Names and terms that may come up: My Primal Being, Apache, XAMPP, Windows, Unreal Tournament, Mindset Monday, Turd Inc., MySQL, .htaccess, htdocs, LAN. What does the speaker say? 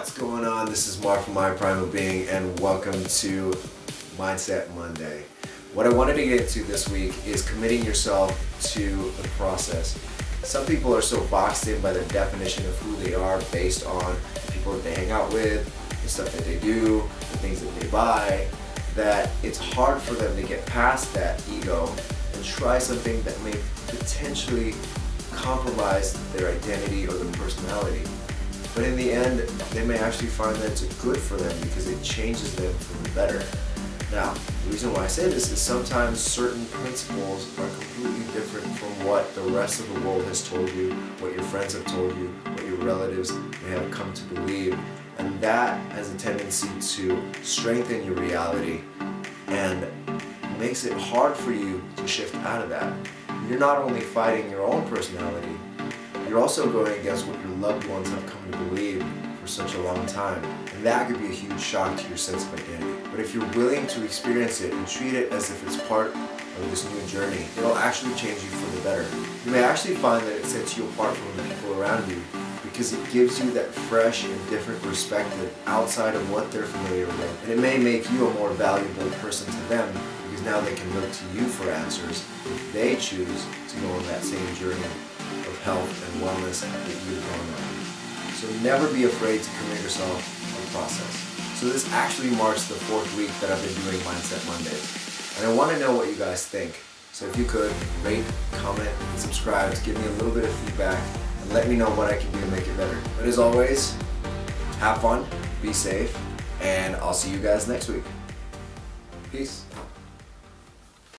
What's going on? This is Mark from My Primal Being and welcome to Mindset Monday. What I wanted to get to this week is committing yourself to the process. Some people are so boxed in by the definition of who they are based on the people that they hang out with, the stuff that they do, the things that they buy, that it's hard for them to get past that ego and try something that may potentially compromise their identity or their personality. But in the end, they may actually find that it's good for them because it changes them for the better. Now, the reason why I say this is sometimes certain principles are completely different from what the rest of the world has told you, what your friends have told you, what your relatives may have come to believe. And that has a tendency to strengthen your reality and makes it hard for you to shift out of that. You're not only fighting your own personality, you're also going against what your loved ones have come to believe for such a long time. And that could be a huge shock to your sense of identity. But if you're willing to experience it and treat it as if it's part of this new journey, it'll actually change you for the better. You may actually find that it sets you apart from the people around you because it gives you that fresh and different perspective outside of what they're familiar with. And it may make you a more valuable person to them because now they can look to you for answers if they choose to go on that same journey of health and wellness that you're going on. So never be afraid to commit yourself to the process. So this actually marks the fourth week that I've been doing Mindset Mondays. And I want to know what you guys think. So if you could, rate, comment, and subscribe to give me a little bit of feedback and let me know what I can do to make it better. But as always, have fun, be safe, and I'll see you guys next week. Peace.